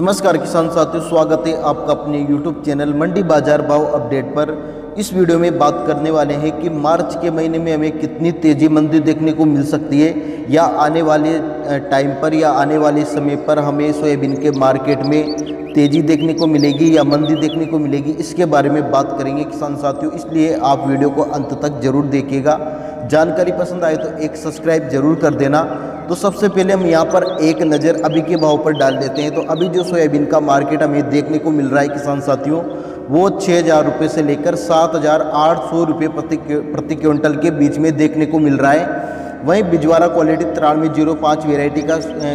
नमस्कार किसान साथियों, स्वागत है आपका अपने YouTube चैनल मंडी बाजार भाव अपडेट पर। इस वीडियो में बात करने वाले हैं कि मार्च के महीने में हमें कितनी तेज़ी मंदी देखने को मिल सकती है या आने वाले टाइम पर या आने वाले समय पर हमें सोयाबीन के मार्केट में तेज़ी देखने को मिलेगी या मंदी देखने को मिलेगी, इसके बारे में बात करेंगे किसान साथियों। इसलिए आप वीडियो को अंत तक जरूर देखिएगा। जानकारी पसंद आए तो एक सब्सक्राइब जरूर कर देना। तो सबसे पहले हम यहाँ पर एक नज़र अभी के भाव पर डाल देते हैं। तो अभी जो सोयाबीन का मार्केट हमें देखने को मिल रहा है किसान साथियों, वो 6,000 रुपये से लेकर 7,800 रुपये प्रति क्विंटल के बीच में देखने को मिल रहा है। वहीं बिजवारा क्वालिटी 9305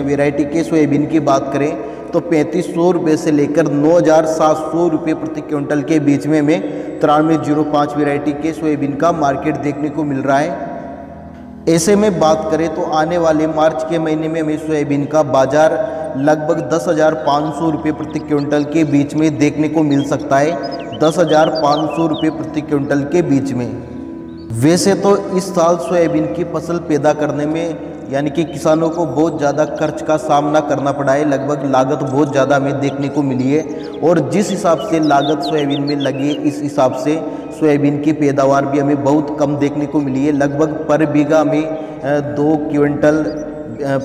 वेराइटी के सोयाबीन की बात करें तो 3,500 रुपये से लेकर 9,700 रुपये प्रति क्विंटल के बीच में हमें 9305 वेराइटी के सोयाबीन का मार्केट देखने को मिल रहा है। ऐसे में बात करें तो आने वाले मार्च के महीने में हमें सोयाबीन का बाज़ार लगभग 10,500 रुपये प्रति क्विंटल के बीच में देखने को मिल सकता है। 10,500 रुपये प्रति क्विंटल के बीच में। वैसे तो इस साल सोयाबीन की फसल पैदा करने में यानी कि किसानों को बहुत ज़्यादा खर्च का सामना करना पड़ा है। लगभग लागत बहुत ज़्यादा हमें देखने को मिली है और जिस हिसाब से लागत सोयाबीन में लगी है, इस हिसाब से सोयाबीन की पैदावार भी हमें बहुत कम देखने को मिली है। लगभग पर बीघा में 2 क्विंटल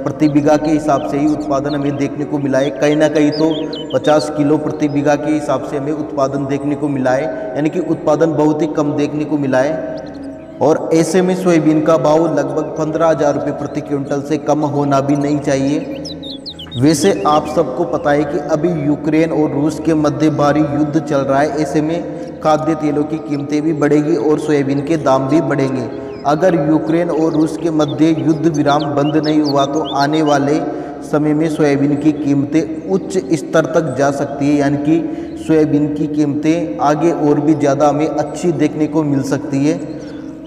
प्रति बीघा के हिसाब से ही उत्पादन हमें देखने को मिला है। कहीं ना कहीं तो 50 किलो प्रति बीघा के हिसाब से हमें उत्पादन देखने को मिला है, यानी कि उत्पादन बहुत ही कम देखने को मिला है। और ऐसे में सोयाबीन का भाव लगभग 15,000 रुपये प्रति क्विंटल से कम होना भी नहीं चाहिए। वैसे आप सबको पता है कि अभी यूक्रेन और रूस के मध्य भारी युद्ध चल रहा है। ऐसे में खाद्य तेलों की कीमतें भी बढ़ेगी और सोयाबीन के दाम भी बढ़ेंगे। अगर यूक्रेन और रूस के मध्य युद्ध विराम बंद नहीं हुआ तो आने वाले समय में सोयाबीन की कीमतें उच्च स्तर तक जा सकती है, यानी कि सोयाबीन की कीमतें आगे और भी ज़्यादा हमें अच्छी देखने को मिल सकती है।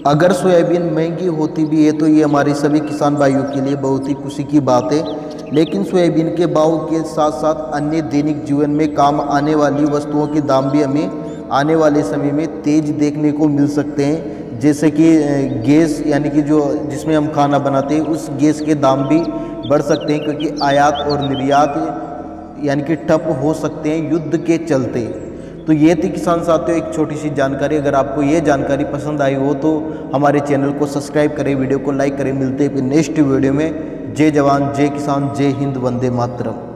अगर सोयाबीन महंगी होती भी है तो ये हमारे सभी किसान भाइयों के लिए बहुत ही खुशी की बात है, लेकिन सोयाबीन के भाव के साथ साथ अन्य दैनिक जीवन में काम आने वाली वस्तुओं के दाम भी हमें आने वाले समय में तेज देखने को मिल सकते हैं। जैसे कि गैस, यानी कि जो जिसमें हम खाना बनाते हैं, उस गैस के दाम भी बढ़ सकते हैं क्योंकि आयात और निर्यात यानी कि ठप हो सकते हैं युद्ध के चलते। तो ये थी किसान साथियों एक छोटी सी जानकारी। अगर आपको ये जानकारी पसंद आई हो तो हमारे चैनल को सब्सक्राइब करें, वीडियो को लाइक करें। मिलते हैं नेक्स्ट वीडियो में। जय जवान, जय किसान, जय हिंद, वंदे मातरम।